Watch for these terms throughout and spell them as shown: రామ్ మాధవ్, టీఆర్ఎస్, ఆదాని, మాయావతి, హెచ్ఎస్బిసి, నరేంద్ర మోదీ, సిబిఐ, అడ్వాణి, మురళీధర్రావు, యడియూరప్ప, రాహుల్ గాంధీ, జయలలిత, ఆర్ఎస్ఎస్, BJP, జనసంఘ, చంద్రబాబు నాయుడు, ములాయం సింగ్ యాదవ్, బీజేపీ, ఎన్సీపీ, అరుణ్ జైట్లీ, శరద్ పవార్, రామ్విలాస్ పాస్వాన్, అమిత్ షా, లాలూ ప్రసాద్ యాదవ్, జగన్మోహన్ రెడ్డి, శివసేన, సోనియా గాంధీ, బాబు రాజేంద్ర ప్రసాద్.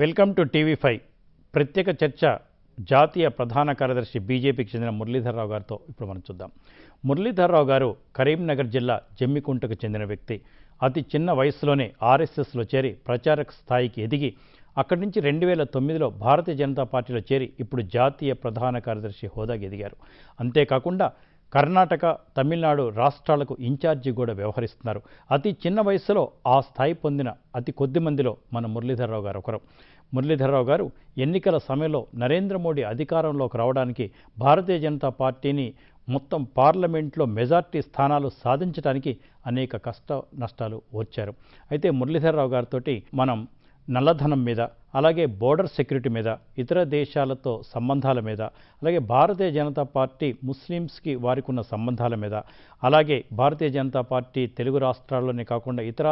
Welcome to TV 5. ప్రత్యేక చర్చ జాతీయ ప్రధాన కార్యదర్శి బీజేపీకి చెందిన మురళీధర్రావు గారితో ఇప్పుడు మనం చూద్దాం. మురళీధర్రావు గారు కరీంనగర్ జిల్లా జమ్మికుంటకు చెందిన వ్యక్తి. అతి చిన్న వయసులోనే ఆర్ఎస్ఎస్లో చేరి ప్రచారక స్థాయికి ఎదిగి అక్కడి నుంచి 2009లో భారతీయ జనతా పార్టీలో చేరి ఇప్పుడు జాతీయ ప్రధాన కార్యదర్శి హోదాకి ఎదిగారు. అంతేకాకుండా కర్ణాటక, తమిళనాడు రాష్ట్రాలకు ఇన్ఛార్జి కూడా వ్యవహరిస్తున్నారు. అతి చిన్న వయసులో ఆ స్థాయి పొందిన అతి కొద్ది మందిలో మన మురళీధర్రావు గారు ఒకరు. మురళీధర్రావు గారు ఎన్నికల సమయంలో నరేంద్ర మోడీ అధికారంలోకి రావడానికి, భారతీయ జనతా పార్టీని మొత్తం పార్లమెంట్లో మెజార్టీ స్థానాలు సాధించడానికి అనేక కష్ట నష్టాలు వచ్చారు. అయితే మురళీధర్రావు గారితో మనం నల్లధనం మీద, అలాగే బోర్డర్ సెక్యూరిటీ మీద, ఇతర దేశాలతో సంబంధాల మీద, అలాగే భారతీయ జనతా పార్టీ ముస్లిమ్స్కి వారికి ఉన్న సంబంధాల మీద, అలాగే భారతీయ జనతా పార్టీ తెలుగు రాష్ట్రాల్లోనే కాకుండా ఇతర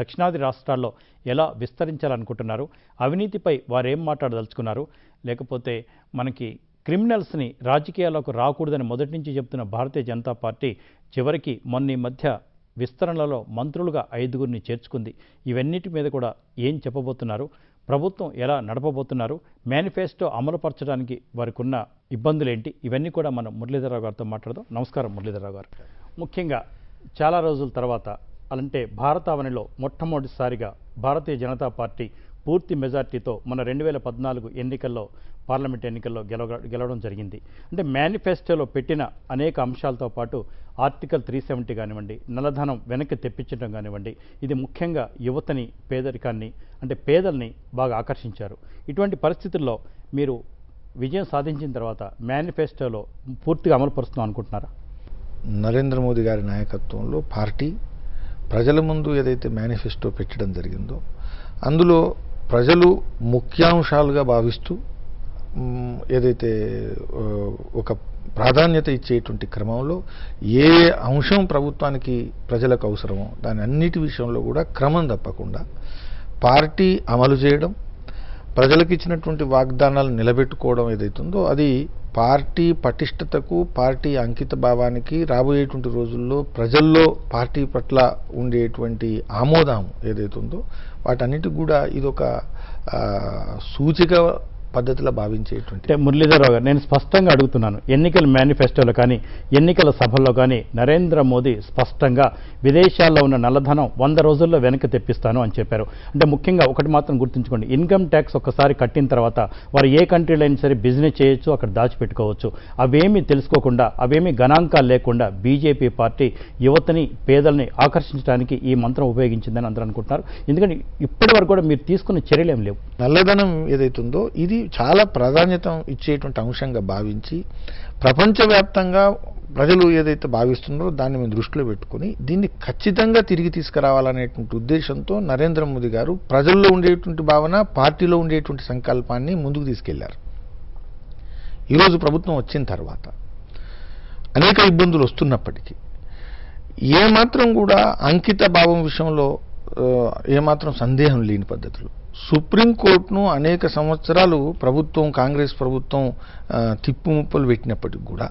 దక్షిణాది రాష్ట్రాల్లో ఎలా విస్తరించాలనుకుంటున్నారు, అవినీతిపై వారేం మాట్లాడదలుచుకున్నారు, లేకపోతే మనకి క్రిమినల్స్ని రాజకీయాలకు రాకూడదని మొదటి నుంచి చెప్తున్న భారతీయ జనతా పార్టీ చివరికి మొన్న ఈ మధ్య విస్తరణలలో మంత్రులుగా 5గురిని చేర్చుకుంది. ఇవన్నిటి మీద కూడా ఏం చెప్పబోతున్నారు, ప్రభుత్వం ఎలా నడపబోతున్నారు, మేనిఫెస్టో అమలుపరచడానికి వారికి ఉన్న ఇబ్బందులేంటి, ఇవన్నీ కూడా మనం మురళీధర్రావు గారితో మాట్లాడదాం. నమస్కారం మురళీధర్రావు గారు. ముఖ్యంగా చాలా రోజుల తర్వాత, అంటే భారతావనిలో మొట్టమొదటిసారిగా భారతీయ జనతా పార్టీ పూర్తి మెజార్టీతో మన 2014 ఎన్నికల్లో, పార్లమెంట్ ఎన్నికల్లో గెలవడం జరిగింది. అంటే మేనిఫెస్టోలో పెట్టిన అనేక అంశాలతో పాటు ఆర్టికల్ 370 కానివ్వండి, నల్లధనం వెనక్కి తెప్పించడం కానివ్వండి, ఇది ముఖ్యంగా యువతని, పేదరికాన్ని, అంటే పేదల్ని బాగా ఆకర్షించారు. ఇటువంటి పరిస్థితుల్లో మీరు విజయం సాధించిన తర్వాత మేనిఫెస్టోలో పూర్తిగా అమలుపరుస్తున్నాం అనుకుంటున్నారా? నరేంద్ర మోదీ గారి నాయకత్వంలో పార్టీ ప్రజల ముందు ఏదైతే మేనిఫెస్టో పెట్టడం జరిగిందో, అందులో ప్రజలు ముఖ్యాంశాలుగా భావిస్తూ ఏదైతే ఒక ప్రాధాన్యత ఇచ్చేటువంటి క్రమంలో ఏ అంశం ప్రభుత్వానికి, ప్రజలకు అవసరమో దాని అన్నిటి విషయంలో కూడా క్రమం తప్పకుండా పార్టీ అమలు చేయడం, ప్రజలకు ఇచ్చినటువంటి వాగ్దానాలు నిలబెట్టుకోవడం ఏదైతుందో అది పార్టీ పటిష్టతకు, పార్టీ అంకిత భావానికి, రాబోయేటువంటి రోజుల్లో ప్రజల్లో పార్టీ పట్ల ఉండేటువంటి ఆమోదం ఏదైతుందో వాటన్నిటికి కూడా ఇదొక సూచిక పద్ధతిలో భావించేటువంటి. మురళీధర్రావు గారు, నేను స్పష్టంగా అడుగుతున్నాను, ఎన్నికల మేనిఫెస్టోలో కానీ, ఎన్నికల సభల్లో కానీ నరేంద్ర మోదీ స్పష్టంగా విదేశాల్లో ఉన్న నల్లధనం 100 రోజుల్లో వెనక్కి తెప్పిస్తాను అని చెప్పారు. అంటే ముఖ్యంగా ఒకటి మాత్రం గుర్తుంచుకోండి, ఇన్కమ్ ట్యాక్స్ ఒకసారి కట్టిన తర్వాత వారు ఏ కంట్రీలో అయినా సరే బిజినెస్ చేయొచ్చు, అక్కడ దాచిపెట్టుకోవచ్చు. అవేమీ తెలుసుకోకుండా, అవేమీ గణాంకాలు లేకుండా బీజేపీ పార్టీ యువతని, పేదల్ని ఆకర్షించడానికి ఈ మంత్రం ఉపయోగించిందని అందరూ అనుకుంటున్నారు. ఎందుకంటే ఇప్పటి వరకు కూడా మీరు తీసుకున్న చర్యలు ఏం లేవు. నల్లధనం ఏదైతుందో ఇది చాలా ప్రాధాన్యత ఇచ్చేటువంటి అంశంగా భావించి, ప్రపంచవ్యాప్తంగా ప్రజలు ఏదైతే భావిస్తున్నారో దాన్ని మేము దృష్టిలో పెట్టుకుని దీన్ని ఖచ్చితంగా తిరిగి తీసుకురావాలనేటువంటి ఉద్దేశంతో నరేంద్ర మోదీ గారు ప్రజల్లో ఉండేటువంటి భావన, పార్టీలో ఉండేటువంటి సంకల్పాన్ని ముందుకు తీసుకెళ్లారు. ఈరోజు ప్రభుత్వం వచ్చిన తర్వాత అనేక ఇబ్బందులు వస్తున్నప్పటికీ ఏమాత్రం కూడా అంకిత భావం విషయంలో ఏమాత్రం సందేహం లేని పద్ధతులు, సుప్రీంకోర్టును అనేక సంవత్సరాలు ప్రభుత్వం, కాంగ్రెస్ ప్రభుత్వం తిప్పుముప్పలు పెట్టినప్పటికి కూడా,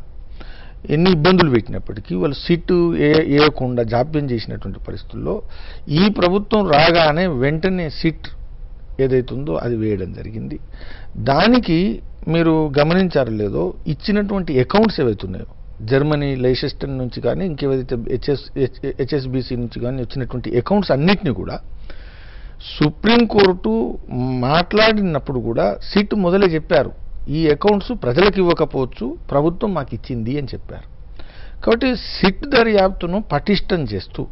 ఎన్ని ఇబ్బందులు పెట్టినప్పటికీ, వాళ్ళు సిట్టు వేయకుండా జాప్యం చేసినటువంటి పరిస్థితుల్లో ఈ ప్రభుత్వం రాగానే వెంటనే సిట్ ఏదైతుందో అది వేయడం జరిగింది. దానికి మీరు గమనించారు లేదో, ఇచ్చినటువంటి అకౌంట్స్ ఏవైతున్నాయో జర్మనీ లైసెస్టర్ నుంచి కానీ, ఇంకేవైతే హెచ్ఎస్బిసి నుంచి కానీ వచ్చినటువంటి అకౌంట్స్ అన్నిటినీ కూడా సుప్రీంకోర్టు మాట్లాడినప్పుడు కూడా సిట్ మొదలే చెప్పారు, ఈ అకౌంట్స్ ప్రజలకు ఇవ్వకపోవచ్చు, ప్రభుత్వం మాకు ఇచ్చింది అని చెప్పారు. కాబట్టి సిట్ దర్యాప్తును పటిష్టం చేస్తూ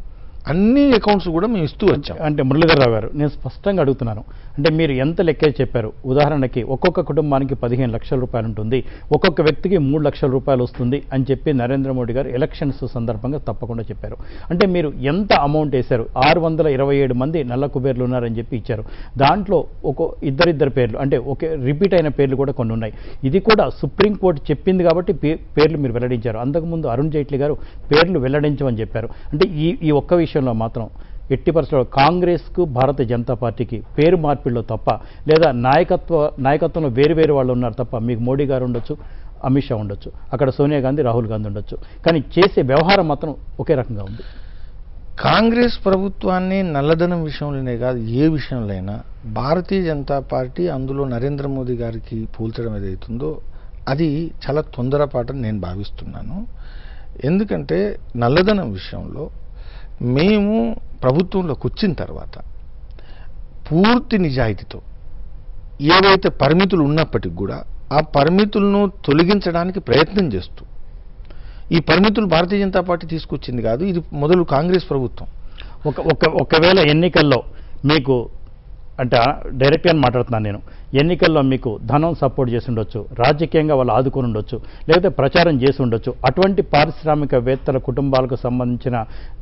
అన్ని అకౌంట్స్ కూడా మేము ఇస్తూ వచ్చాం. అంటే మురళీధర్రావు గారు, నేను స్పష్టంగా అడుగుతున్నాను, అంటే మీరు ఎంత లెక్కే చెప్పారు? ఉదాహరణకి ఒక్కొక్క కుటుంబానికి 15 లక్షల రూపాయలు ఉంటుంది, ఒక్కొక్క వ్యక్తికి 3 లక్షల రూపాయలు వస్తుంది అని చెప్పి నరేంద్ర మోడీ గారు ఎలక్షన్స్ సందర్భంగా తప్పకుండా చెప్పారు. అంటే మీరు ఎంత అమౌంట్ వేశారు? 627 మంది నల్ల కుబేర్లు ఉన్నారని చెప్పి ఇచ్చారు. దాంట్లో ఒక ఇద్దరిద్దరు పేర్లు, అంటే ఒకే రిపీట్ అయిన పేర్లు కూడా కొన్ని ఉన్నాయి. ఇది కూడా సుప్రీంకోర్టు చెప్పింది కాబట్టి పేర్లు మీరు వెల్లడించారు. అంతకుముందు అరుణ్ జైట్లీ గారు పేర్లు వెల్లడించమని చెప్పారు. అంటే ఈ ఒక్క విషయంలో మాత్రం ఎట్టి పరిస్థితుల్లో కాంగ్రెస్కు, భారతీయ జనతా పార్టీకి పేరు మార్పిడిలో తప్ప, లేదా నాయకత్వంలో వేరు వాళ్ళు ఉన్నారు తప్ప, మీకు మోడీ గారు ఉండొచ్చు, అమిత్ షా ఉండొచ్చు, అక్కడ సోనియా గాంధీ, రాహుల్ గాంధీ ఉండొచ్చు, కానీ చేసే వ్యవహారం మాత్రం ఒకే రకంగా ఉంది. కాంగ్రెస్ ప్రభుత్వాన్ని నల్లధనం విషయంలోనే కాదు ఏ విషయంలోనైనా భారతీయ జనతా పార్టీ అందులో నరేంద్ర మోదీ గారికి పూల్చడం ఏదైతుందో అది చాలా తొందరపాటని నేను భావిస్తున్నాను. ఎందుకంటే నల్లధనం విషయంలో మేము ప్రభుత్వంలోకి వచ్చిన తర్వాత పూర్తి నిజాయితీతో ఏవైతే పరిమితులు ఉన్నప్పటికీ కూడా ఆ పరిమితులను తొలగించడానికి ప్రయత్నం చేస్తూ ఈ పరిమితులు భారతీయ జనతా పార్టీ తీసుకొచ్చింది కాదు, ఇది మొదలు కాంగ్రెస్ ప్రభుత్వం. ఒకవేళ ఎన్నికల్లో మీకు అంటే డైరెక్ట్గా అని మాట్లాడుతున్నాను నేను, ఎన్నికల్లో మీకు ధనం సపోర్ట్ చేసి ఉండొచ్చు, రాజకీయంగా వాళ్ళు ఆదుకొని ఉండొచ్చు, లేకపోతే ప్రచారం చేసి ఉండొచ్చు. అటువంటి పారిశ్రామికవేత్తల కుటుంబాలకు సంబంధించిన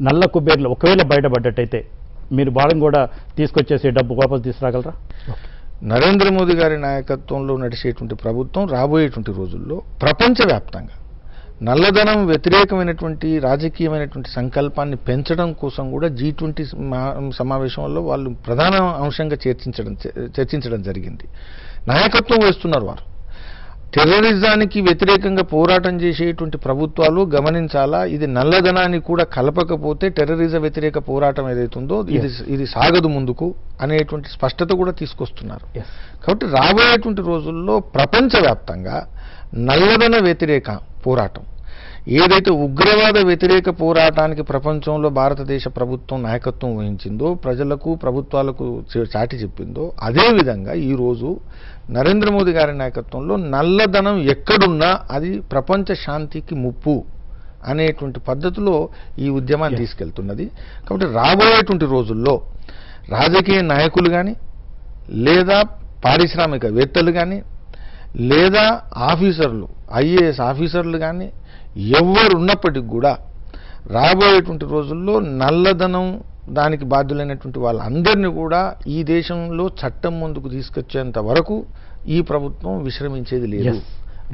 నల్ల కుబేర్లు ఒకవేళ బయటపడ్డట్టయితే మీరు భారం కూడా తీసుకొచ్చేసి డబ్బు వాపసు తీసుకురాగలరా? నరేంద్ర మోదీ గారి నాయకత్వంలో నడిచేటువంటి ప్రభుత్వం రాబోయేటువంటి రోజుల్లో ప్రపంచవ్యాప్తంగా నల్లధనం వ్యతిరేకమైనటువంటి రాజకీయమైనటువంటి సంకల్పాన్ని పెంచడం కోసం కూడా G20 సమావేశంలో వాళ్ళు ప్రధాన అంశంగా చర్చించడం జరిగింది. నాయకత్వం వహిస్తున్నారు వారు. టెర్రరిజానికి వ్యతిరేకంగా పోరాటం చేసేటువంటి ప్రభుత్వాలు గమనించాలా, ఇది నల్లధనాన్ని కూడా కలపకపోతే టెర్రరిజం వ్యతిరేక పోరాటం ఏదైతుందో ఇది సాగదు ముందుకు అనేటువంటి స్పష్టత కూడా తీసుకొస్తున్నారు. కాబట్టి రాబోయేటువంటి రోజుల్లో ప్రపంచవ్యాప్తంగా నల్లధన వ్యతిరేక పోరాటం ఏదైతే ఉగ్రవాద వ్యతిరేక పోరాటానికి ప్రపంచంలో భారతదేశ ప్రభుత్వం నాయకత్వం వహించిందో, ప్రజలకు ప్రభుత్వాలకు చాటి చెప్పిందో, అదేవిధంగా ఈరోజు నరేంద్ర మోదీ గారి నాయకత్వంలో నల్లధనం ఎక్కడున్నా అది ప్రపంచ శాంతికి ముప్పు అనేటువంటి పద్ధతిలో ఈ ఉద్యమాన్ని తీసుకెళ్తున్నది. కాబట్టి రాబోయేటువంటి రోజుల్లో రాజకీయ నాయకులు కానీ, లేదా పారిశ్రామికవేత్తలు కానీ, లేదా ఆఫీసర్లు IAS ఆఫీసర్లు కానీ ఎవరు ఉన్నప్పటికి కూడా రాబోయేటువంటి రోజుల్లో నల్లధనం దానికి బాధ్యులైనటువంటి వాళ్ళందరినీ కూడా ఈ దేశంలో చట్టం ముందుకు తీసుకొచ్చేంత వరకు ఈ ప్రభుత్వం విశ్రమించేది లేదు.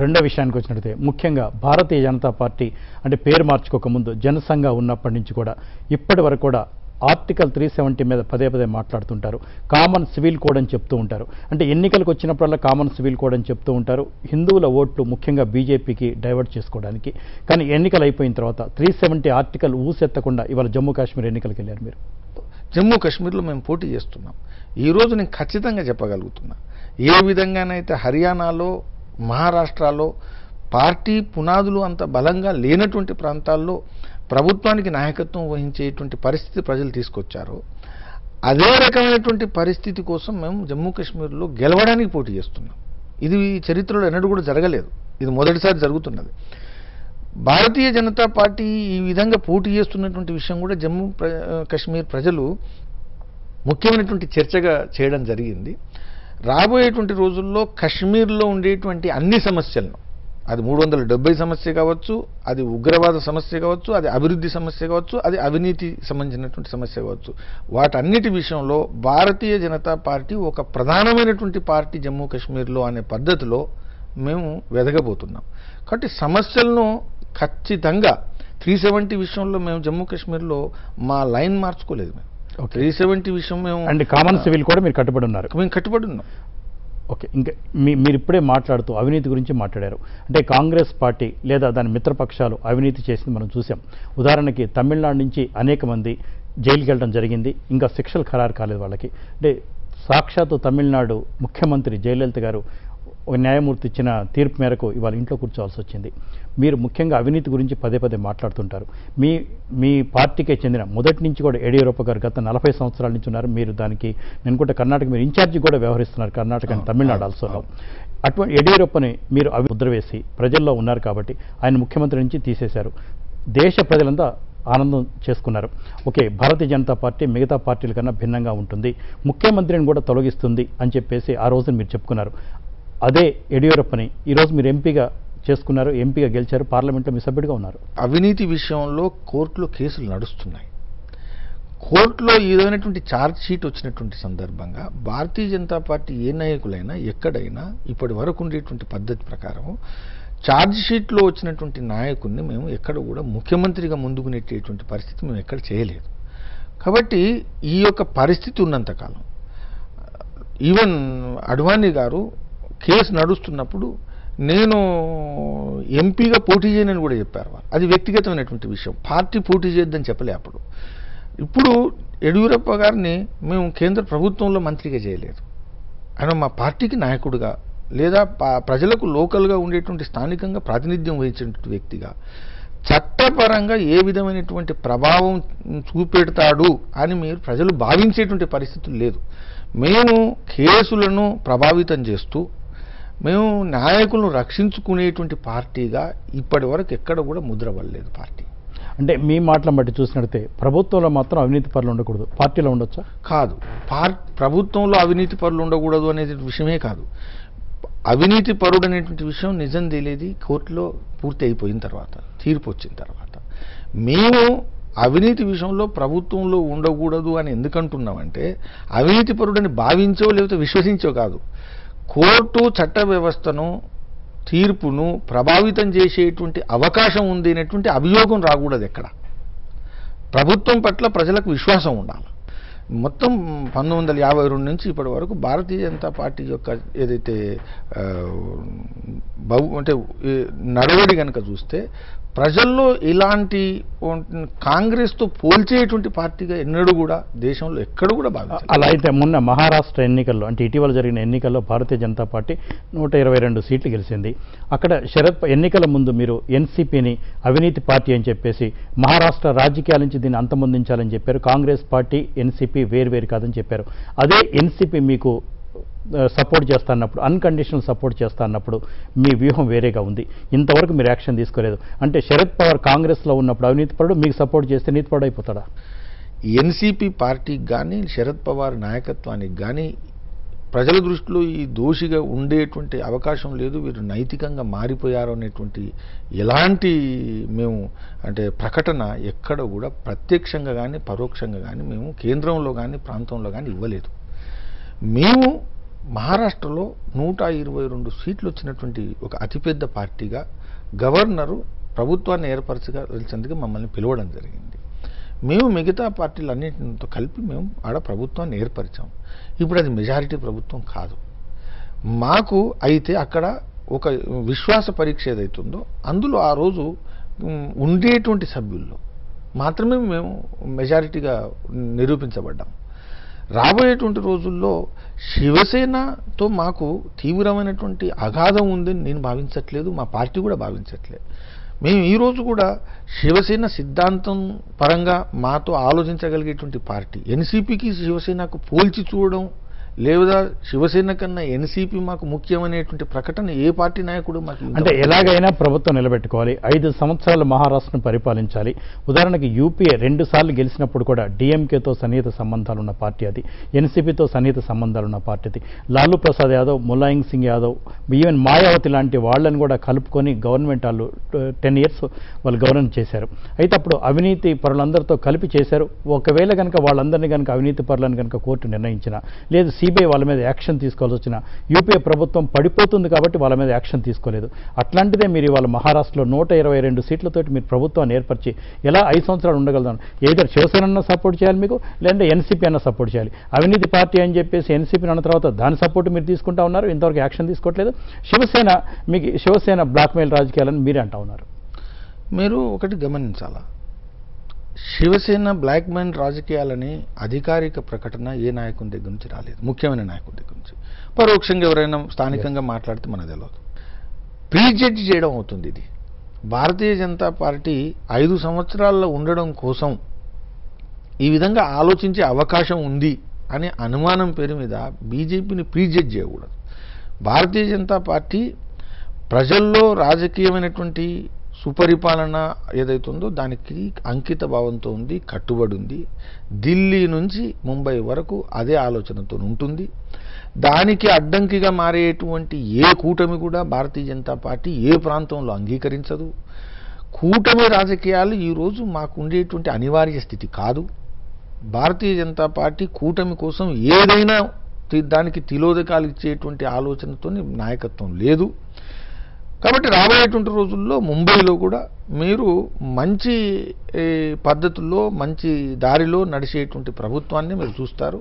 రెండో విషయానికి వచ్చినట్లయితే ముఖ్యంగా భారతీయ జనతా పార్టీ అంటే పేరు మార్చుకోకముందు జనసంఘ ఉన్నప్పటి నుంచి కూడా ఇప్పటి వరకు కూడా ఆర్టికల్ 370 మీద పదే పదే మాట్లాడుతుంటారు. కామన్ సివిల్ కోడ్ అని చెప్తూ ఉంటారు. అంటే ఎన్నికలకు వచ్చినప్పుడల్లా కామన్ సివిల్ కోడ్ అని చెప్తూ ఉంటారు హిందువుల ఓట్లు ముఖ్యంగా బీజేపీకి డైవర్ట్ చేసుకోవడానికి. కానీ ఎన్నికలు అయిపోయిన తర్వాత 370 ఆర్టికల్ ఊసెత్తకుండా ఇవాళ జమ్మూ కాశ్మీర్ ఎన్నికలకు వెళ్ళారు. మీరు జమ్మూ కాశ్మీర్లో మేము పోటీ చేస్తున్నాం. ఈరోజు నేను ఖచ్చితంగా చెప్పగలుగుతున్నా, ఏ విధంగానైతే హర్యానాలో, మహారాష్ట్రలో పార్టీ పునాదులు అంత బలంగా లేనటువంటి ప్రాంతాల్లో ప్రభుత్వానికి నాయకత్వం వహించేటువంటి పరిస్థితి ప్రజలు తీసుకొచ్చారు. అదే రకమైనటువంటి పరిస్థితి కోసం మేము జమ్మూ కాశ్మీర్లో గెలవడానికి పోటీ చేస్తున్నాం. ఇది చరిత్రలో ఎన్నడూ కూడా జరగలేదు, ఇది మొదటిసారి జరుగుతున్నది. భారతీయ జనతా పార్టీ ఈ విధంగా పోటీ చేస్తున్నటువంటి విషయం కూడా జమ్మూ కాశ్మీర్ ప్రజలు ముఖ్యమైనటువంటి చర్చగా చేయడం జరిగింది. రాబోయేటువంటి రోజుల్లో కాశ్మీర్లో ఉండేటువంటి అన్ని సమస్యలను, అది 370 సమస్య కావచ్చు, అది ఉగ్రవాద సమస్య కావచ్చు, అది అభివృద్ధి సమస్య కావచ్చు, అది అవినీతి సంబంధించినటువంటి సమస్య కావచ్చు, వాటన్నిటి విషయంలో భారతీయ జనతా పార్టీ ఒక ప్రధానమైనటువంటి పార్టీ జమ్మూ కాశ్మీర్లో అనే పద్ధతిలో మేము వెదగబోతున్నాం. కాబట్టి సమస్యలను ఖచ్చితంగా 370 విషయంలో మేము జమ్మూ కాశ్మీర్లో మా లైన్ మార్చుకోలేదు. మేము 370 విషయం మేము అండ్ కామన్ సివిల్ కూడా మీరు కట్టుబడి ఉన్నారు, మేము కట్టుబడి ఉన్నాం. ఓకే, ఇంకా మీరు ఇప్పుడే మాట్లాడుతూ అవినీతి గురించి మాట్లాడారు. అంటే కాంగ్రెస్ పార్టీ లేదా దాని మిత్రపక్షాలు అవినీతి చేసింది మనం చూసాం. ఉదాహరణకి తమిళనాడు నుంచి అనేక మంది జైలుకి వెళ్ళడం జరిగింది, ఇంకా శిక్షలు ఖరారు కాలేదు వాళ్ళకి. అంటే సాక్షాత్తు తమిళనాడు ముఖ్యమంత్రి జయలలిత గారు ఒక న్యాయమూర్తి ఇచ్చిన తీర్పు మేరకు ఇవాళ ఇంట్లో కూర్చోవాల్సి వచ్చింది. మీరు ముఖ్యంగా అవినీతి గురించి పదే పదే మాట్లాడుతుంటారు. మీ మీ పార్టీకే చెందిన మొదటి నుంచి కూడా యడియూరప్ప గారు గత 40 సంవత్సరాల నుంచి ఉన్నారు. మీరు దానికి నేను కూడా కర్ణాటక మీరు ఇన్ఛార్జి కూడా వ్యవహరిస్తున్నారు, కర్ణాటక అండ్ తమిళనాడు ఆల్సోలో. అటువంటి యడియూరప్పని మీరు అవి ముద్ర వేసి ప్రజల్లో ఉన్నారు కాబట్టి ఆయన ముఖ్యమంత్రి నుంచి తీసేశారు. దేశ ప్రజలంతా ఆనందం చేసుకున్నారు. ఓకే, భారతీయ జనతా పార్టీ మిగతా పార్టీల కన్నా భిన్నంగా ఉంటుంది, ముఖ్యమంత్రిని కూడా తొలగిస్తుంది అని చెప్పేసి ఆ రోజున మీరు చెప్పుకున్నారు. అదే యడియూరప్పని ఈరోజు మీరు ఎంపీగా చేసుకున్నారు, ఎంపీగా గెలిచారు, పార్లమెంట్లో మీ సభ్యుడిగా ఉన్నారు. అవినీతి విషయంలో కోర్టులో కేసులు నడుస్తున్నాయి. కోర్టులో ఏదైనటువంటి ఛార్జ్ షీట్ వచ్చినటువంటి సందర్భంగా భారతీయ జనతా పార్టీ ఏ నాయకులైనా ఎక్కడైనా ఇప్పటి వరకు ఉండేటువంటి పద్ధతి ప్రకారం ఛార్జ్ షీట్లో వచ్చినటువంటి నాయకుడిని మేము ఎక్కడ కూడా ముఖ్యమంత్రిగా ముందుకు నెట్టేటువంటి పరిస్థితి మేము ఎక్కడ చేయలేదు. కాబట్టి ఈ యొక్క పరిస్థితి ఉన్నంతకాలం ఈవెన్ అడ్వాణి గారు కేసు నడుస్తున్నప్పుడు నేను ఎంపీగా పోటీ చేయనని కూడా చెప్పారు. అది వ్యక్తిగతమైనటువంటి విషయం, పార్టీ పోటీ చేయొద్దని చెప్పలే. అప్పుడు ఇప్పుడు యడియూరప్ప గారిని మేము కేంద్ర ప్రభుత్వంలో మంత్రిగా చేయలేదు. ఆయన మా పార్టీకి నాయకుడిగా లేదా ప్రజలకు లోకల్గా ఉండేటువంటి స్థానికంగా ప్రాతినిధ్యం వహించేటువంటి వ్యక్తిగా చట్టపరంగా ఏ విధమైనటువంటి ప్రభావం చూపెడతాడు అని మీరు ప్రజలు భావించేటువంటి పరిస్థితులు లేదు. మేము కేసులను ప్రభావితం చేస్తూ మేము నాయకులను రక్షించుకునేటువంటి పార్టీగా ఇప్పటి వరకు ఎక్కడ కూడా ముద్రపడలేదు పార్టీ. అంటే మీ మాటలను బట్టి చూసినట్టే ప్రభుత్వంలో మాత్రం అవినీతి పరులు ఉండకూడదు, పార్టీలో ఉండొచ్చా? కాదు, ప్రభుత్వంలో అవినీతి పరులు ఉండకూడదు అనేది విషయమే కాదు. అవినీతి పరుడు అనేటువంటి విషయం నిజం తెలియదు కోర్టులో పూర్తి అయిపోయిన తర్వాత, తీర్పు వచ్చిన తర్వాత. మేము అవినీతి విషయంలో ప్రభుత్వంలో ఉండకూడదు అని ఎందుకంటున్నామంటే అవినీతి పరుడని భావించో లేకపోతే విశ్వసించో కాదు, కోర్టు చట్ట వ్యవస్థను తీర్పును ప్రభావితం చేసేటువంటి అవకాశం ఉంది అనేటువంటి అభియోగం రాకూడదు. ఎక్కడ ప్రభుత్వం పట్ల ప్రజలకు విశ్వాసం ఉండాలి. మొత్తం 1952 నుంచి ఇప్పటి వరకు భారతీయ జనతా పార్టీ యొక్క ఏదైతే అంటే నడవడి కనుక చూస్తే ప్రజల్లో ఇలాంటి కాంగ్రెస్తో పోల్చేటువంటి పార్టీగా ఎన్నడూ కూడా దేశంలో ఎక్కడ కూడా భావించలేదు. అలా అయితే మొన్న మహారాష్ట్ర ఎన్నికల్లో అంటే ఇటీవల జరిగిన ఎన్నికల్లో భారతీయ జనతా పార్టీ 122 సీట్లు గెలిచింది. అక్కడ శరద్ ఎన్నికల ముందు మీరు ఎన్సీపీని అవినీతి పార్టీ అని చెప్పేసి మహారాష్ట్ర రాజకీయాల నుంచి దీన్ని అంతమొందించాలని చెప్పారు. కాంగ్రెస్ పార్టీ ఎన్సీపీ వేరువేరు కాదని చెప్పారు. అదే ఎన్సీపీ మీకు సపోర్ట్ చేస్తా అన్నప్పుడు, అన్కండిషనల్ సపోర్ట్ చేస్తా అన్నప్పుడు మీ వ్యూహం వేరేగా ఉంది. ఇంతవరకు మీరు యాక్షన్ తీసుకోలేదు అంటే శరద్ పవార్ కాంగ్రెస్లో ఉన్నప్పుడు అవినీతి పరుడు, మీకు సపోర్ట్ చేస్తే నీతి పరుడు అయిపోతాడా? ఎన్సీపీ పార్టీకి కానీ శరద్ పవార్ నాయకత్వానికి కానీ ప్రజల దృష్టిలో ఈ దోషిగా ఉండేటువంటి అవకాశం లేదు. వీరు నైతికంగా మారిపోయారు అనేటువంటి ఎలాంటి మేము అంటే ప్రకటన ఎక్కడ కూడా ప్రత్యక్షంగా కానీ పరోక్షంగా కానీ మేము కేంద్రంలో కానీ ప్రాంతంలో కానీ ఇవ్వలేదు. మేము మహారాష్ట్రలో 122 సీట్లు వచ్చినటువంటి ఒక అతిపెద్ద పార్టీగా గవర్నరు ప్రభుత్వాన్ని ఏర్పరచగలిచేందుకు మమ్మల్ని పిలవడం జరిగింది. మేము మిగతా పార్టీలన్నింటితో కలిపి మేము ఆడ ప్రభుత్వాన్ని ఏర్పరిచాం. ఇప్పుడు అది మెజారిటీ ప్రభుత్వం కాదు. మాకు అయితే అక్కడ ఒక విశ్వాస పరీక్ష ఏదైతుందో అందులో ఆ రోజు ఉండేటువంటి సభ్యుల్లో మాత్రమే మేము మెజారిటీగా నిరూపించబడ్డాం. రాబోయేటువంటి రోజుల్లో శివసేనతో మాకు తీవ్రమైనటువంటి అగాధం ఉందని నేను భావించట్లేదు, మా పార్టీ కూడా భావించట్లేదు. మేము ఈరోజు కూడా శివసేన సిద్ధాంతం పరంగా మాతో ఆలోచించగలిగేటువంటి పార్టీ. ఎన్సీపీకి శివసేనకు పోల్చి చూడడం లేదా శివసేన కన్నా ఎన్సీపీ మాకు ముఖ్యమైనటువంటి ప్రకటన ఏ పార్టీ నాయకుడు మాకు. అంటే ఎలాగైనా ప్రభుత్వం నిలబెట్టుకోవాలి, 5 సంవత్సరాలు మహారాష్ట్రను పరిపాలించాలి. ఉదాహరణకి యూపీఏ 2 సార్లు గెలిచినప్పుడు కూడా డీఎంకేతో సన్నిహిత సంబంధాలు ఉన్న పార్టీ అది, ఎన్సీపీతో సన్నిహిత సంబంధాలు ఉన్న పార్టీ అది. లాలూ ప్రసాద్ యాదవ్, ములాయం సింగ్ యాదవ్, ఈవెన్ మాయావతి లాంటి వాళ్ళని కూడా కలుపుకొని గవర్నమెంట్ వాళ్ళు 10 years వాళ్ళు గవర్నెన్స్ చేశారు. అయితే అప్పుడు అవినీతి పరులందరితో కలిపి చేశారు. ఒకవేళ కనుక వాళ్ళందరినీ కనుక అవినీతి పరులను కనుక కోర్టు నిర్ణయించినా లేదు సిబిఐ వాళ్ళ మీద యాక్షన్ తీసుకోవాల్సి వచ్చిన యూపీఏ ప్రభుత్వం పడిపోతుంది కాబట్టి వాళ్ళ మీద యాక్షన్ తీసుకోలేదు. అట్లాంటిదే మీరు ఇవాళ మహారాష్ట్రలో 122 సీట్లతో మీరు ప్రభుత్వాన్ని ఏర్పరిచి ఎలా 5 సంవత్సరాలు ఉండగలుగుతాను? ఏదైనా శివసేన సపోర్ట్ చేయాలి మీకు, లేదంటే ఎన్సీపీ అన్న సపోర్ట్ చేయాలి. అవినీతి పార్టీ అని చెప్పేసి ఎన్సీపీ అన్న తర్వాత దాని సపోర్ట్ మీరు తీసుకుంటా ఉన్నారు, ఇంతవరకు యాక్షన్ తీసుకోవట్లేదు. శివసేన మీకు శివసేన బ్లాక్మెయిల్ రాజకీయాలని మీరే అంటా ఉన్నారు. మీరు ఒకటి గమనించాలా, శివసేన బ్లాక్మెయిల్ రాజకీయాలని అధికారిక ప్రకటన ఏ నాయకుని దగ్గర నుంచి రాలేదు, ముఖ్యమైన నాయకుడి దగ్గర నుంచి. పరోక్షంగా ఎవరైనా స్థానికంగా మాట్లాడితే మనకు తెలియదు. ప్రీజడ్జ్ చేయడం అవుతుంది. ఇది భారతీయ జనతా పార్టీ 5 సంవత్సరాల్లో ఉండడం కోసం ఈ విధంగా ఆలోచించే అవకాశం ఉంది అనే అనుమానం పేరు మీద బీజేపీని ప్రీజడ్జ్ చేయకూడదు. భారతీయ జనతా పార్టీ ప్రజల్లో రాజకీయమైనటువంటి సుపరిపాలన ఏదైతుందో దానికి అంకిత భావంతో ఉంది, కట్టుబడి ఉంది. ఢిల్లీ నుంచి ముంబై వరకు అదే ఆలోచనతో ఉంటుంది. దానికి అడ్డంకిగా మారేటువంటి ఏ కూటమి కూడా భారతీయ జనతా పార్టీ ఏ ప్రాంతంలో అంగీకరించదు. కూటమి రాజకీయాలు ఈరోజు మాకు ఉండేటువంటి అనివార్య స్థితి కాదు. భారతీయ జనతా పార్టీ కూటమి కోసం ఏదైనా దానికి తిలోదకాలు ఇచ్చేటువంటి ఆలోచనతో నాయకత్వం లేదు. కాబట్టి రాబోయేటువంటి రోజుల్లో ముంబైలో కూడా మీరు మంచి పద్ధతుల్లో మంచి దారిలో నడిచేటువంటి ప్రభుత్వాన్ని మీరు చూస్తారు.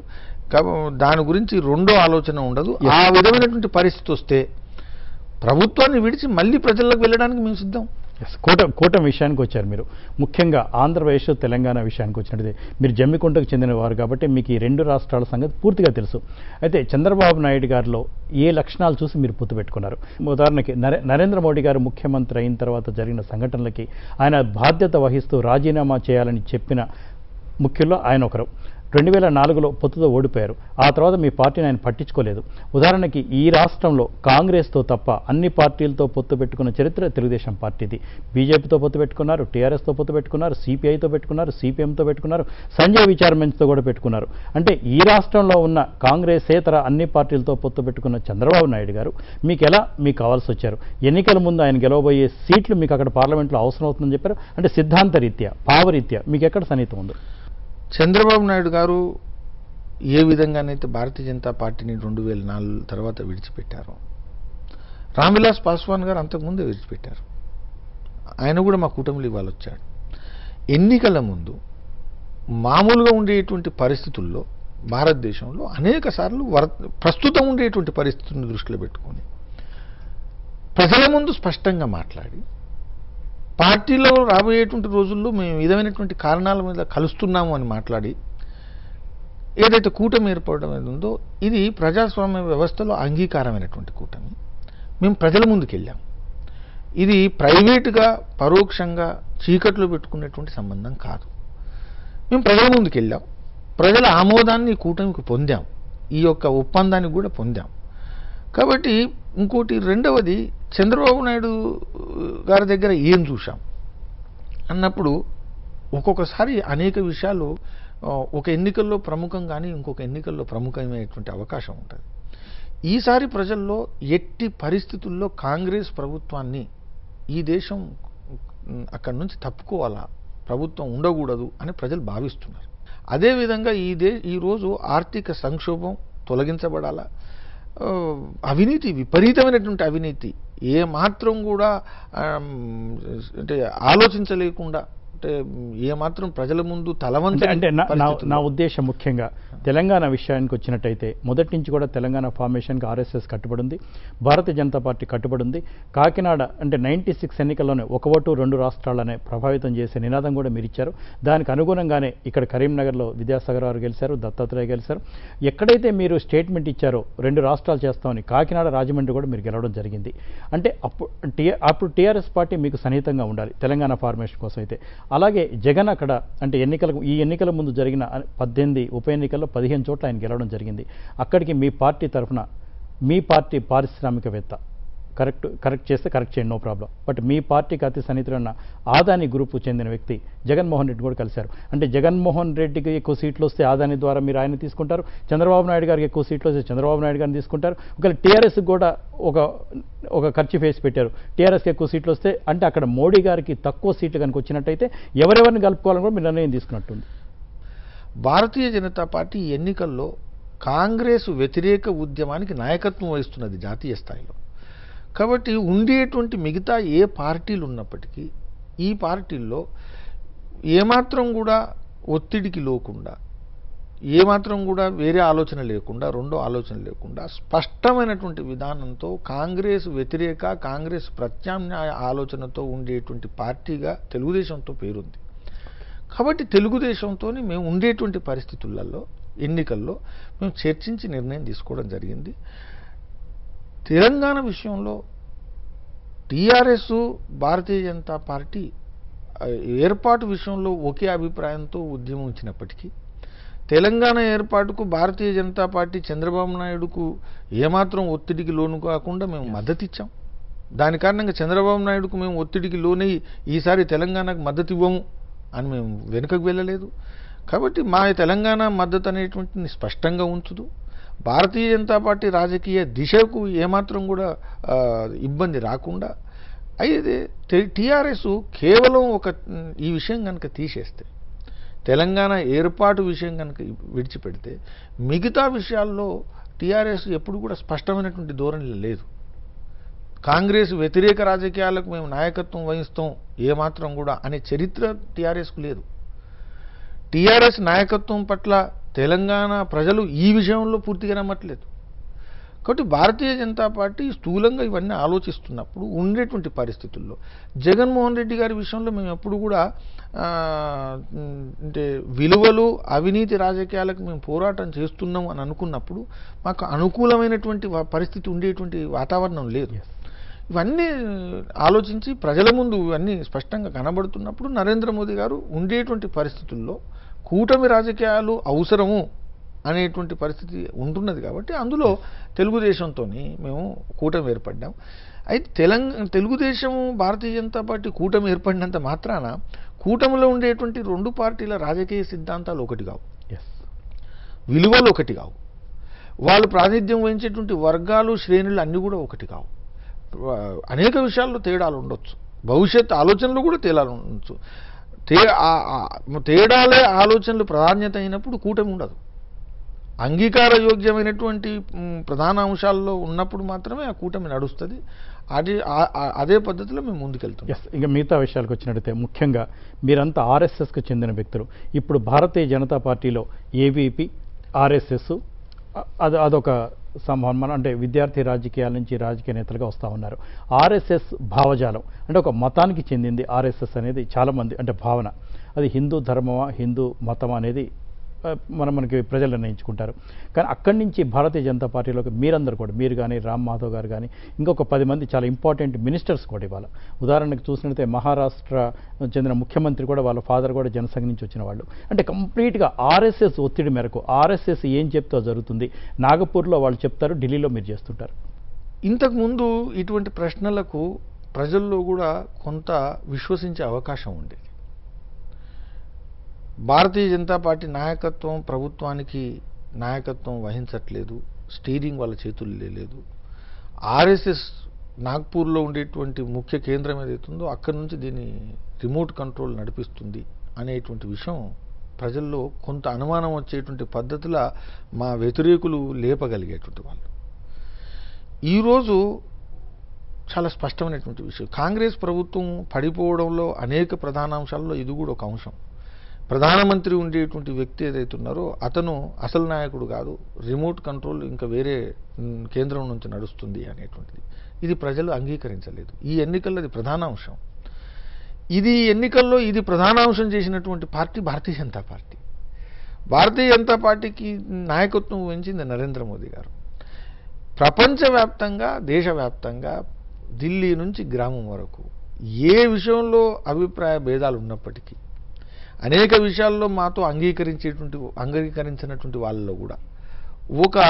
దాని గురించి రెండో ఆలోచన ఉండదు. ఆ విధమైనటువంటి పరిస్థితి వస్తే ప్రభుత్వాన్ని విడిచి మళ్ళీ ప్రజల్లోకి వెళ్ళడానికి మేము సిద్ధం. కూటమి విషయానికి వచ్చారు మీరు, ముఖ్యంగా ఆంధ్రప్రదేశ్ తెలంగాణ విషయానికి వచ్చినట్లయితే మీరు జమ్మికుంటకు చెందిన వారు కాబట్టి మీకు ఈ రెండు రాష్ట్రాల సంగతి పూర్తిగా తెలుసు. అయితే చంద్రబాబు నాయుడు గారిలో ఏ లక్షణాలు చూసి మీరు గుర్తుపెట్టుకున్నారు? ఉదాహరణకి నరేంద్ర మోడీ గారు ముఖ్యమంత్రి అయిన తర్వాత జరిగిన సంఘటనలకి ఆయన బాధ్యత వహిస్తూ రాజీనామా చేయాలని చెప్పిన ముఖ్యుల్లో ఆయన ఒకరు. 2004లో పొత్తుతో ఓడిపోయారు. ఆ తర్వాత మీ పార్టీని ఆయన పట్టించుకోలేదు. ఉదాహరణకి ఈ రాష్ట్రంలో కాంగ్రెస్తో తప్ప అన్ని పార్టీలతో పొత్తు పెట్టుకున్న చరిత్ర తెలుగుదేశం పార్టీది. బీజేపీతో పొత్తు పెట్టుకున్నారు, టీఆర్ఎస్తో పొత్తు పెట్టుకున్నారు, సిపిఐతో పెట్టుకున్నారు, సిపిఎంతో పెట్టుకున్నారు, సంజయ్ విచార్మెంట్తో కూడా పెట్టుకున్నారు. అంటే ఈ రాష్ట్రంలో ఉన్న కాంగ్రెసేతర అన్ని పార్టీలతో పొత్తు పెట్టుకున్న చంద్రబాబు నాయుడు గారు మీకు కావాల్సి వచ్చారు. ఎన్నికల ముందు ఆయన గెలవబోయే సీట్లు మీకు అక్కడ పార్లమెంట్లో అవసరం అవుతుందని చెప్పారు. అంటే సిద్ధాంతరీత్యా, భావరీత్యా మీకు ఎక్కడ సన్నిహితం ఉందో? చంద్రబాబు నాయుడు గారు ఏ విధంగానైతే భారతీయ జనతా పార్టీని 2004 తర్వాత విడిచిపెట్టారు, రామ్విలాస్ పాస్వాన్ గారు అంతకుముందే విడిచిపెట్టారు. ఆయన కూడా మా కూటమిలో ఇవాళ వచ్చాడు. ఎన్నికల ముందు మామూలుగా ఉండేటువంటి పరిస్థితుల్లో భారతదేశంలో అనేక సార్లు ప్రస్తుతం ఉండేటువంటి పరిస్థితులను దృష్టిలో పెట్టుకొని ప్రజల ముందు స్పష్టంగా మాట్లాడి పార్టీలో రాబోయేటువంటి రోజుల్లో మేము విధమైనటువంటి కారణాల మీద కలుస్తున్నాము అని మాట్లాడి ఏదైతే కూటమి ఏర్పడడం అనేది ఉందో ఇది ప్రజాస్వామ్య వ్యవస్థలో అంగీకారమైనటువంటి కూటమి. మేము ప్రజల ముందుకెళ్ళాము. ఇది ప్రైవేటుగా పరోక్షంగా చీకట్లో పెట్టుకునేటువంటి సంబంధం కాదు. మేము ప్రజల ముందుకెళ్ళాం, ప్రజల ఆమోదాన్ని ఈ కూటమికి పొందాం, ఈ యొక్క ఒప్పందాన్ని కూడా పొందాం. కాబట్టి ఇంకోటి, రెండవది, చంద్రబాబు నాయుడు గారి దగ్గర ఏం చూశాం అన్నప్పుడు ఒక్కొక్కసారి అనేక విషయాలు ఒక ఎన్నికల్లో ప్రముఖం కానీ ఇంకొక ఎన్నికల్లో ప్రముఖమైనటువంటి అవకాశం ఉంటుంది. ఈసారి ప్రజల్లో ఎట్టి పరిస్థితుల్లో కాంగ్రెస్ ప్రభుత్వాన్ని ఈ దేశం అక్కడి నుంచి తప్పుకోవాలా, ప్రభుత్వం ఉండకూడదు అని ప్రజలు భావిస్తున్నారు. అదేవిధంగా ఈరోజు ఆర్థిక సంక్షోభం తొలగించబడాలా, అవినీతి, విపరీతమైనటువంటి అవినీతి ఏ మాత్రం కూడా అంటే ఆలోచించలేకుండా, అంటే ఏమాత్రం ప్రజల ముందు తలవంచ. అంటే నా ఉద్దేశం ముఖ్యంగా తెలంగాణ విషయానికి వచ్చినట్టయితే మొదటి నుంచి కూడా తెలంగాణ ఫార్మేషన్కి ఆర్ఎస్ఎస్ కట్టుబడి ఉంది, భారతీయ జనతా పార్టీ కట్టుబడి ఉంది. కాకినాడ అంటే 96 ఎన్నికల్లోనే 1 ఓటు 2 రాష్ట్రాలనే ప్రభావితం చేసే నినాదం కూడా మీరు ఇచ్చారు. దానికి అనుగుణంగానే ఇక్కడ కరీంనగర్లో విద్యాసాగర్ గారు గెలిచారు, దత్తాత్రేయ గెలిచారు. ఎక్కడైతే మీరు స్టేట్మెంట్ ఇచ్చారో 2 రాష్ట్రాలు చేస్తామని, కాకినాడ, రాజమండ్రి కూడా మీరు గెలవడం జరిగింది. అంటే అప్పుడు టీఆర్ఎస్ పార్టీ మీకు సన్నిహితంగా ఉండాలి తెలంగాణ ఫార్మేషన్ కోసం అయితే. అలాగే జగన్ అక్కడ అంటే ఈ ఎన్నికల ముందు జరిగిన 18 ఉప ఎన్నికల్లో 15 చోట్ల ఆయన గెలవడం జరిగింది. అక్కడికి మీ పార్టీ తరఫున మీ పార్టీ పారిశ్రామికవేత్త, కరెక్ట్ చేస్తే కరెక్ట్ చేయండి, నో ప్రాబ్లం, బట్ మీ పార్టీకి అతి సన్నిహితులైన ఆదాని గ్రూపు చెందిన వ్యక్తి జగన్మోహన్ రెడ్డి కూడా కలిశారు. అంటే జగన్మోహన్ రెడ్డికి ఎక్కువ సీట్లు వస్తే ఆదాని ద్వారా మీరు ఆయన తీసుకుంటారు, చంద్రబాబు నాయుడు గారికి ఎక్కువ సీట్లు వస్తే చంద్రబాబు నాయుడు గారిని తీసుకుంటారు. ఒకవేళ టీఆర్ఎస్ కూడా ఒక ఖర్చు ఫేస్ పెట్టారు, టీఆర్ఎస్కి ఎక్కువ సీట్లు వస్తే అంటే అక్కడ మోడీ గారికి తక్కువ సీట్లు కనుక వచ్చినట్టయితే ఎవరెవరిని కలుపుకోవాలని కూడా మీరు నిర్ణయం తీసుకున్నట్టుంది. భారతీయ జనతా పార్టీ ఎన్నికల్లో కాంగ్రెస్ వ్యతిరేక ఉద్యమానికి నాయకత్వం వహిస్తున్నది జాతీయ స్థాయిలో. కాబట్టి ఉండేటువంటి మిగతా ఏ పార్టీలు ఉన్నప్పటికీ ఈ పార్టీల్లో ఏమాత్రం కూడా ఒత్తిడికి లోకుండా, ఏమాత్రం కూడా వేరే ఆలోచన లేకుండా, రెండో ఆలోచన లేకుండా స్పష్టమైనటువంటి విధానంతో కాంగ్రెస్ వ్యతిరేక, కాంగ్రెస్ ప్రత్యామ్నాయ ఆలోచనతో ఉండేటువంటి పార్టీగా తెలుగుదేశంతో పేరుంది. కాబట్టి తెలుగుదేశంతోనే మేము ఉండేటువంటి పరిస్థితులలో ఎన్నికల్లో మేము చర్చించి నిర్ణయం తీసుకోవడం జరిగింది. తెలంగాణ విషయంలో టీఆర్ఎస్, భారతీయ జనతా పార్టీ ఏర్పాటు విషయంలో ఒకే అభిప్రాయంతో ఉద్యమం ఇచ్చినప్పటికీ తెలంగాణ ఏర్పాటుకు భారతీయ జనతా పార్టీ చంద్రబాబు నాయుడుకు ఏమాత్రం ఒత్తిడికి లోను కాకుండా మేము మద్దతు ఇచ్చాం. దాని కారణంగా చంద్రబాబు నాయుడుకు మేము ఒత్తిడికి లోనై ఈసారి తెలంగాణకు మద్దతు ఇవ్వము అని మేము వెనుకకు వెళ్ళలేదు. కాబట్టి మా తెలంగాణ మద్దతు అనేటువంటిది స్పష్టంగా ఉంచుతూ భారతీయ జనతా పార్టీ రాజకీయ దిశకు ఏమాత్రం కూడా ఇబ్బంది రాకుండా. అయితే టీఆర్ఎస్ కేవలం ఈ విషయం కనుక తీసేస్తే, తెలంగాణ ఏర్పాటు విషయం కనుక విడిచిపెడితే మిగతా విషయాల్లో టీఆర్ఎస్ ఎప్పుడు కూడా స్పష్టమైనటువంటి ధోరణి లేదు. కాంగ్రెస్ వ్యతిరేక రాజకీయాలకు మేము నాయకత్వం వహిస్తాం ఏమాత్రం కూడా అనే చరిత్ర టీఆర్ఎస్కు లేదు. టీఆర్ఎస్ నాయకత్వం పట్ల తెలంగాణ ప్రజలు ఈ విషయంలో పూర్తిగా నమ్మట్లేదు. కాబట్టి భారతీయ జనతా పార్టీ స్థూలంగా ఇవన్నీ ఆలోచిస్తున్నప్పుడు ఉండేటువంటి పరిస్థితుల్లో జగన్మోహన్ రెడ్డి గారి విషయంలో మేము ఎప్పుడు కూడా అంటే విలువలు అవినీతి రాజకీయాలకు మేము పోరాటం చేస్తున్నాం అని అనుకున్నప్పుడు మాకు అనుకూలమైనటువంటి పరిస్థితి ఉండేటువంటి వాతావరణం లేదు. ఇవన్నీ ఆలోచించి ప్రజల ముందు ఇవన్నీ స్పష్టంగా కనబడుతున్నప్పుడు నరేంద్ర మోదీ గారు ఉండేటువంటి పరిస్థితుల్లో కూటమి రాజకీయాలు అవసరము అనేటువంటి పరిస్థితి ఉంటున్నది కాబట్టి అందులో తెలుగుదేశంతో మేము కూటమి ఏర్పడ్డాం. అయితే తెలుగుదేశం భారతీయ జనతా పార్టీ కూటమి ఏర్పడినంత మాత్రాన కూటమిలో ఉండేటువంటి రెండు పార్టీల రాజకీయ సిద్ధాంతాలు ఒకటి కావు, విలువలు ఒకటి కావు, వాళ్ళు ప్రాతినిధ్యం వహించేటువంటి వర్గాలు శ్రేణులు అన్నీ కూడా ఒకటి కావు. అనేక విషయాల్లో తేడాలు ఉండొచ్చు, భవిష్యత్ ఆలోచనలు కూడా తేడాలు ఉండొచ్చు. తేడాలే ఆలోచనలు ప్రాధాన్యత అయినప్పుడు కూటమి ఉండదు. అంగీకార యోగ్యమైనటువంటి ప్రధాన అంశాల్లో ఉన్నప్పుడు మాత్రమే ఆ కూటమి నడుస్తుంది. అదే పద్ధతిలో మేము ముందుకెళ్తాం. ఇంకా మిగతా విషయాలకు వచ్చినట్టయితే ముఖ్యంగా మీరంతా ఆర్ఎస్ఎస్కి చెందిన వ్యక్తులు. ఇప్పుడు భారతీయ జనతా పార్టీలో ఏబీపీ, ఆర్ఎస్ఎస్ అదొక సంభావన, అంటే విద్యార్థి రాజకీయాల నుంచి రాజకీయ నేతలుగా వస్తూ ఉన్నారు. ఆర్ఎస్ఎస్ భావజాలం అంటే ఒక మతానికి చెందింది. ఆర్ఎస్ఎస్ అనేది చాలామంది అంటే భావన, అది హిందూ ధర్మమా హిందూ మతం అనేది మనకి ప్రజలు నిర్ణయించుకుంటారు. కానీ అక్కడి నుంచి భారతీయ జనతా పార్టీలోకి మీరందరూ కూడా, మీరు కానీ రామ్ మాధవ్ గారు కానీ ఇంకొక 10 మంది చాలా ఇంపార్టెంట్ మినిస్టర్స్ కూడా ఇవాళ ఉదాహరణకు చూసినట్లయితే మహారాష్ట్ర చెందిన ముఖ్యమంత్రి కూడా వాళ్ళ ఫాదర్ కూడా జనసంఘ నుంచి వచ్చిన వాళ్ళు. అంటే కంప్లీట్గా ఆర్ఎస్ఎస్ ఒత్తిడి మేరకు ఆర్ఎస్ఎస్ ఏం చెప్తా జరుగుతుంది, నాగపూర్లో వాళ్ళు చెప్తారు, ఢిల్లీలో మీరు చేస్తుంటారు. ఇంతకుముందు ఇటువంటి ప్రశ్నలకు ప్రజల్లో కూడా కొంత విశ్వసించే అవకాశం ఉండేది. భారతీయ జనతా పార్టీ నాయకత్వం ప్రభుత్వానికి నాయకత్వం వహించట్లేదు, స్టీరింగ్ వాళ్ళ చేతుల్లో లేదు. ఆర్ఎస్ఎస్ నాగ్పూర్లో ఉండేటువంటి ముఖ్య కేంద్రం ఏదైతుందో అక్కడి నుంచి దీన్ని రిమోట్ కంట్రోల్ నడిపిస్తుంది అనేటువంటి విషయం ప్రజల్లో కొంత అనుమానం వచ్చేటువంటి పద్ధతిలో మా వ్యతిరేకులు లేపగలిగేటువంటి వాళ్ళు. ఈరోజు చాలా స్పష్టమైనటువంటి విషయం, కాంగ్రెస్ ప్రభుత్వం పడిపోవడంలో అనేక ప్రధానాంశాల్లో ఇది కూడా ఒక అంశం. ప్రధానమంత్రి ఉండేటువంటి వ్యక్తి ఏదైతున్నారో అతను అసలు నాయకుడు కాదు, రిమోట్ కంట్రోల్ ఇంకా వేరే కేంద్రం నుంచి నడుస్తుంది అనేటువంటిది ఇది ప్రజలు అంగీకరించలేదు. ఈ ఎన్నికల్లో ఇది ప్రధాన అంశం. ఇది ప్రధాన అంశం చేసినటువంటి పార్టీ భారతీయ జనతా పార్టీ. భారతీయ జనతా పార్టీకి నాయకత్వం వహించింది నరేంద్ర మోదీ గారు. ప్రపంచవ్యాప్తంగా దేశవ్యాప్తంగా ఢిల్లీ నుంచి గ్రామం వరకు ఏ విషయంలో అభిప్రాయ భేదాలు ఉన్నప్పటికీ అనేక విషయాల్లో మాతో అంగీకరించినటువంటి వాళ్ళలో కూడా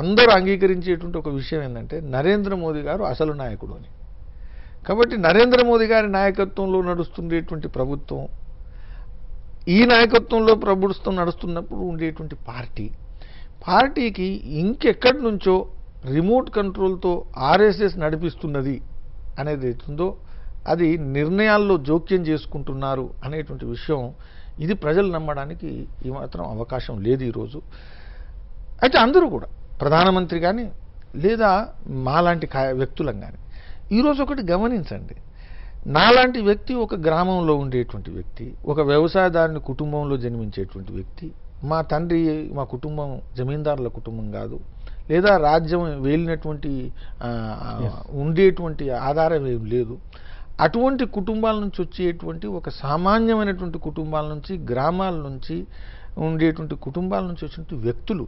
అందరూ అంగీకరించేటువంటి ఒక విషయం ఏంటంటే నరేంద్ర మోదీ గారు అసలు నాయకుడు అని. కాబట్టి నరేంద్ర మోదీ గారి నాయకత్వంలో నడుస్తుండేటువంటి ప్రభుత్వం, ఈ నాయకత్వంలో ప్రభుత్వం నడుస్తున్నప్పుడు ఉండేటువంటి పార్టీకి ఇంకెక్కడి నుంచో రిమోట్ కంట్రోల్తో ఆర్ఎస్ఎస్ నడిపిస్తున్నది అనేది అవుతుందో అది నిర్ణయాల్లో జోక్యం చేసుకుంటున్నారు అనేటువంటి విషయం ఇది ప్రజలు నమ్మడానికి ఈ మాత్రం అవకాశం లేదు ఈరోజు. అయితే అందరూ కూడా ప్రధానమంత్రి కానీ లేదా మాలాంటి వ్యక్తులం కానీ ఈరోజు ఒకటి గమనించండి, నాలాంటి వ్యక్తి ఒక గ్రామంలో ఉండేటువంటి వ్యక్తి, ఒక వ్యవసాయదారుని కుటుంబంలో జన్మించేటువంటి వ్యక్తి, మా తండ్రి మా కుటుంబం జమీందారుల కుటుంబం కాదు లేదా రాజ్యం వేలినటువంటి ఉండేటువంటి ఆధారం ఏం లేదు, అటువంటి కుటుంబాల నుంచి వచ్చేటువంటి ఒక సామాన్యమైనటువంటి కుటుంబాల నుంచి గ్రామాల నుంచి ఉండేటువంటి కుటుంబాల నుంచి వచ్చినటువంటి వ్యక్తులు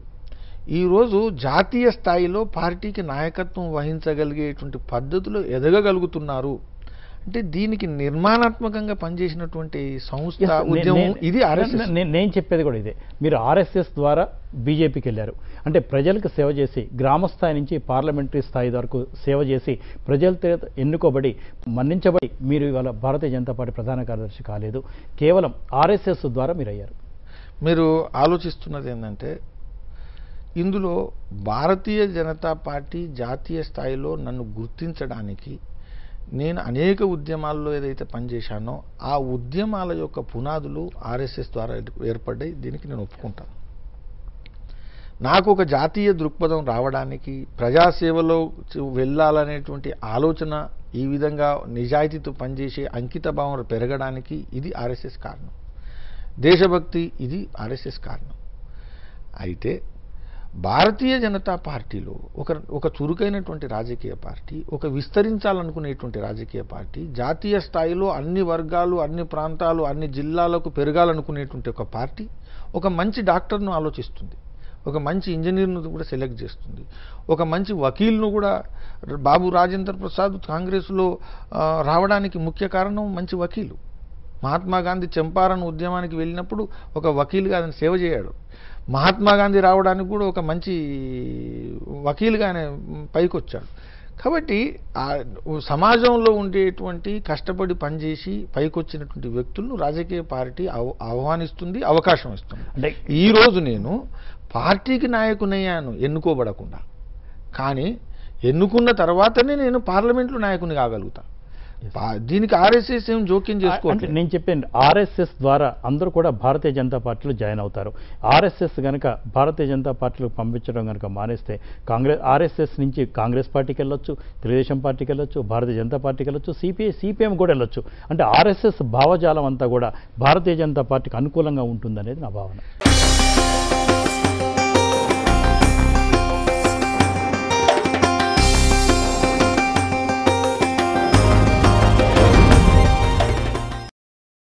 ఈరోజు జాతీయ స్థాయిలో పార్టీకి నాయకత్వం వహించగలిగేటువంటి పద్ధతిలో ఎదగగలుగుతున్నారు అంటే దీనికి నిర్మాణాత్మకంగా పనిచేసినటువంటి సంస్థ ఉద్యమం ఇది. ఆర్ఎస్ఎస్ నేను చెప్పేది కూడా ఇదే. మీరు ఆర్ఎస్ఎస్ ద్వారా బీజేపీకి వెళ్ళారు అంటే ప్రజలకు సేవ చేసి గ్రామస్థాయి నుంచి పార్లమెంటరీ స్థాయి వరకు సేవ చేసి ప్రజలతో ఎన్నుకోబడి మన్నించబడి మీరు ఇవాళ భారతీయ జనతా పార్టీ ప్రధాన కార్యదర్శి కాలేదు, కేవలం ఆర్ఎస్ఎస్ ద్వారా మీరు అయ్యారు. మీరు ఆలోచిస్తున్నది ఏంటంటే ఇందులో భారతీయ జనతా పార్టీ జాతీయ స్థాయిలో నన్ను గుర్తించడానికి నేను అనేక ఉద్యమాల్లో ఏదైతే పనిచేశానో ఆ ఉద్యమాల యొక్క పునాదులు ఆర్ఎస్ఎస్ ద్వారా ఏర్పడ్డాయి, దీనికి నేను ఒప్పుకుంటాను. నాకు ఒక జాతీయ దృక్పథం రావడానికి ప్రజాసేవలో వెళ్ళాలనేటువంటి ఆలోచన, ఈ విధంగా నిజాయితీతో పనిచేసే అంకిత భావం పెరగడానికి ఇది ఆర్ఎస్ఎస్ కారణం, దేశభక్తి ఇది ఆర్ఎస్ఎస్ కారణం. అయితే भारतीय जनता पार्टी चुरुकैनटुवंटि राजकीय पार्टी विस्तरिंचालनुकुनेटुवंटि राजकीय पार्टी जातीय स्थायिलो अन्नी वर्गालु अन्नी प्रांतालु अन्नी जिल्लालकु पेरगालनुकुनेटुवंटि ओक पार्टी ओक मंची डाक्टर्नु आलोचिस्तुंदी ఒక మంచి ఇంజనీర్ను కూడా సెలెక్ట్ చేస్తుంది ఒక మంచి వకీల్ను కూడా బాబు రాజేంద్ర ప్రసాద్ కాంగ్రెస్లో రావడానికి ముఖ్య కారణం మంచి వకీలు మహాత్మా గాంధీ చంపారన్ ఉద్యమానికి వెళ్ళినప్పుడు ఒక వకీలుగా ఆయన సేవ చేశాడు మహాత్మా గాంధీ రావడానికి కూడా ఒక మంచి వకీలుగా ఆయన పైకి వచ్చాడు కాబట్టి సమాజంలో ఉండేటువంటి కష్టపడి పని చేసి పైకి వచ్చినటువంటి వ్యక్తులను రాజకీయ పార్టీ ఆహ్వానిస్తుంది అవకాశం ఇస్తుంది అంటే ఈ రోజు నేను పార్టీకి నాయకునయ్యాను ఎన్నుకోబడకుండా కానీ ఎన్నుకున్న తర్వాతనే నేను పార్లమెంట్లో నాయకుని కాగలుగుతా దీనికి ఆర్ఎస్ఎస్ ఏం జోక్యం చేసుకోవట్లేదు నేను చెప్పాను ఆర్ఎస్ఎస్ ద్వారా అందరూ కూడా భారతీయ జనతా పార్టీలో జాయిన్ అవుతారు ఆర్ఎస్ఎస్ గనక భారతీయ జనతా పార్టీలకు పంపించడం గనక మానేస్తే కాంగ్రెస్ ఆర్ఎస్ఎస్ నుంచి కాంగ్రెస్ పార్టీకి వెళ్ళొచ్చు తెలుగుదేశం పార్టీకి వెళ్ళొచ్చు భారతీయ జనతా పార్టీకి వెళ్ళొచ్చు సిపిఎం కూడా వెళ్ళొచ్చు అంటే ఆర్ఎస్ఎస్ భావజాలం అంతా కూడా భారతీయ జనతా పార్టీకి అనుకూలంగా ఉంటుందనేది నా భావన